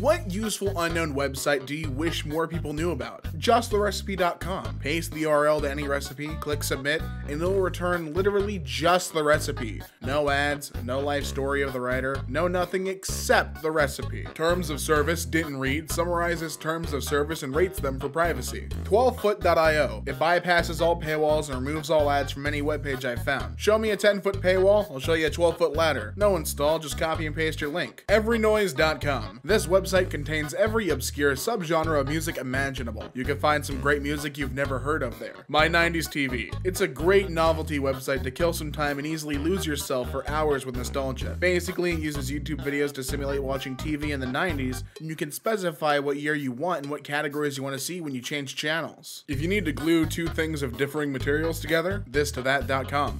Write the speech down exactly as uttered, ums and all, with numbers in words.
What useful unknown website do you wish more people knew about? just the recipe dot com. Paste the U R L to any recipe, click submit, and it'll return literally just the recipe. No ads, no life story of the writer, no nothing except the recipe. Terms of service didn't read summarizes terms of service and rates them for privacy. twelve foot dot i o. It bypasses all paywalls and removes all ads from any webpage I've found. Show me a ten foot paywall, I'll show you a twelve foot ladder. No install, just copy and paste your link. every noise dot com. This website website contains every obscure subgenre of music imaginable. You can find some great music you've never heard of there. my nineties T V. It's a great novelty website to kill some time and easily lose yourself for hours with nostalgia. Basically, it uses YouTube videos to simulate watching T V in the nineties, and you can specify what year you want and what categories you want to see when you change channels. If you need to glue two things of differing materials together, this to that dot com.